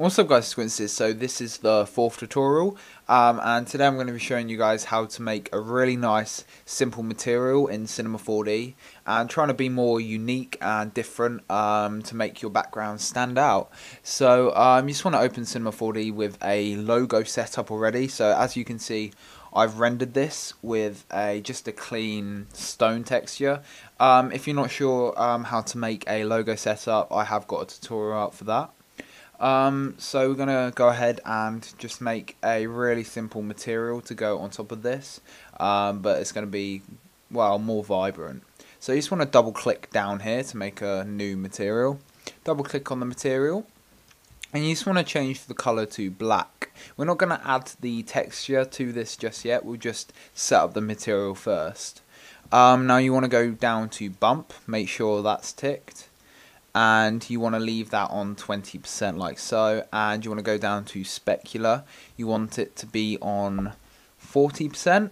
What's up guys, Squinces, so this is the fourth tutorial and today I'm going to be showing you guys how to make a really nice simple material in Cinema 4D and trying to be more unique and different to make your background stand out. So you just want to open Cinema 4D with a logo set up already. So as you can see, I've rendered this with just a clean stone texture. If you're not sure how to make a logo setup, I have got a tutorial out for that. So we're going to go ahead and just make a really simple material to go on top of this, but it's going to be, well, more vibrant. So you just want to double click down here to make a new material, double click on the material, and you just want to change the colour to black. We're not going to add the texture to this just yet, we'll just set up the material first. Now you want to go down to bump, make sure that's ticked. And you want to leave that on 20% like so, and you want to go down to specular, you want it to be on 40%,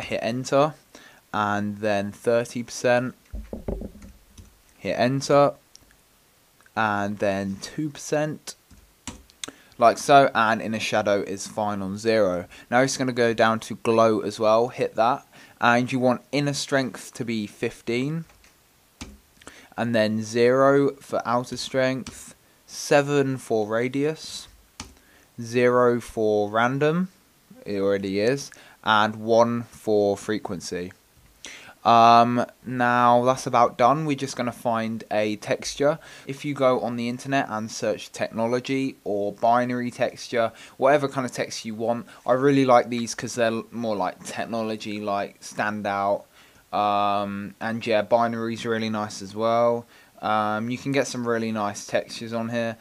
hit enter, and then 30%, hit enter, and then 2%, like so, and inner shadow is fine on 0. Now it's going to go down to glow as well, hit that, and you want inner strength to be 15. And then 0 for outer strength, 7 for radius, 0 for random, it already is, and 1 for frequency. Now that's about done, we're just going to find a texture. If you go on the internet and search technology or binary texture, whatever kind of texture you want, I really like these because they're more like technology, like standout. And yeah, binary's really nice as well. You can get some really nice textures on here.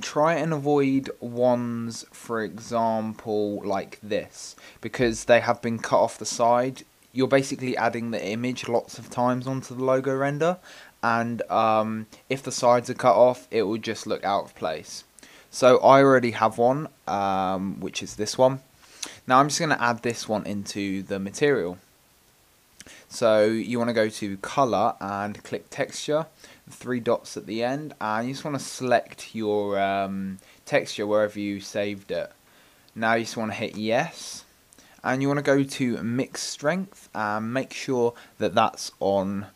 Try and avoid ones, for example, like this, because they have been cut off the side. You're basically adding the image lots of times onto the logo render, and if the sides are cut off, it will just look out of place. So I already have one, which is this one. Now I'm just going to add this one into the material. So you want to go to color and click texture, 3 dots at the end, and you just want to select your texture wherever you saved it. Now you just want to hit yes, and you want to go to mix strength and make sure that that's on,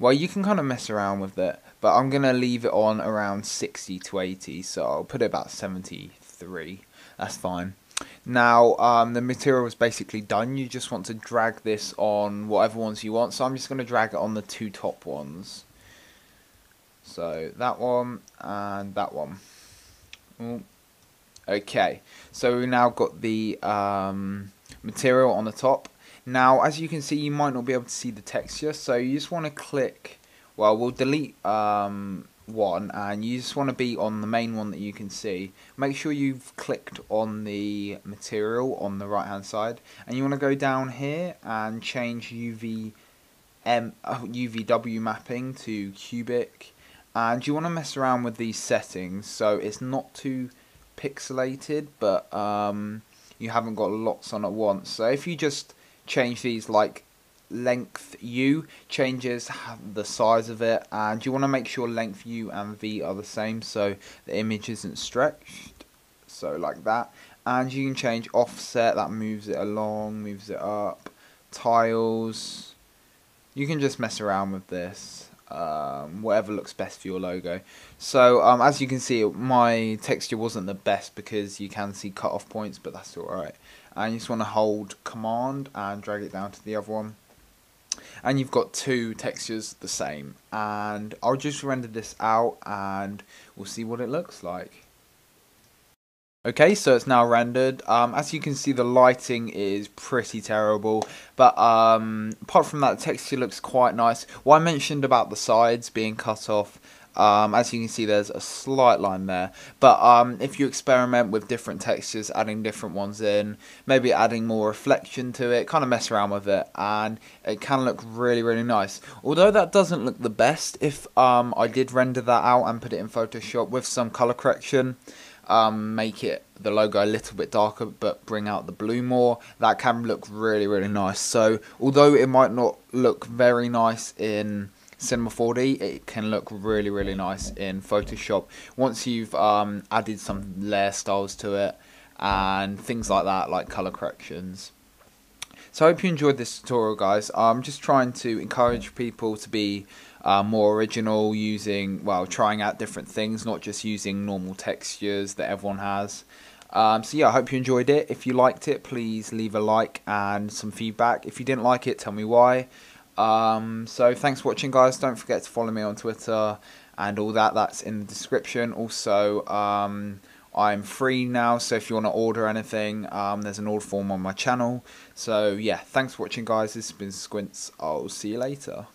well, you can kind of mess around with it, but I'm going to leave it on around 60 to 80, so I'll put it about 73, that's fine. Now the material is basically done, you just want to drag this on whatever ones you want, so I'm just going to drag it on the 2 top ones. So that one and that one. Ooh. Okay, so we've now got the material on the top. Now as you can see, you might not be able to see the texture, so you just want to click, well, we'll delete one, and you just want to be on the main one that you can see. Make sure you've clicked on the material on the right hand side, and you want to go down here and change UVW mapping to cubic, and you want to mess around with these settings so it's not too pixelated, but you haven't got lots on at once. So if you just change these, like length U changes the size of it, and you want to make sure length U and V are the same so the image isn't stretched, so like that. And you can change offset, that moves it along, moves it up, tiles, you can just mess around with this, whatever looks best for your logo. So as you can see, my texture wasn't the best because you can see cutoff points, but that's alright. And you just want to hold command and drag it down to the other one, and you've got 2 textures the same. And I'll just render this out and we'll see what it looks like. Okay, so it's now rendered. As you can see, the lighting is pretty terrible, but apart from that, the texture looks quite nice. What I mentioned about the sides being cut off, as you can see, there's a slight line there, but if you experiment with different textures, adding different ones in, maybe adding more reflection to it, kind of mess around with it, and it can look really, really nice. Although that doesn't look the best, if I did render that out and put it in Photoshop with some color correction, make it the logo a little bit darker but bring out the blue more, that can look really, really nice. So although it might not look very nice in Cinema 4D, it can look really, really nice in Photoshop once you've added some layer styles to it and things like that, like color corrections. So I hope you enjoyed this tutorial, guys. I'm just trying to encourage people to be more original, using, well, trying out different things, not just using normal textures that everyone has. So yeah, I hope you enjoyed it. If you liked it, please leave a like and some feedback. If you didn't like it, tell me why. So thanks for watching, guys. Don't forget to follow me on Twitter and all that. That's in the description. Also, I'm free now, so if you want to order anything, there's an order form on my channel. So yeah, thanks for watching, guys. This has been Squince. I'll see you later.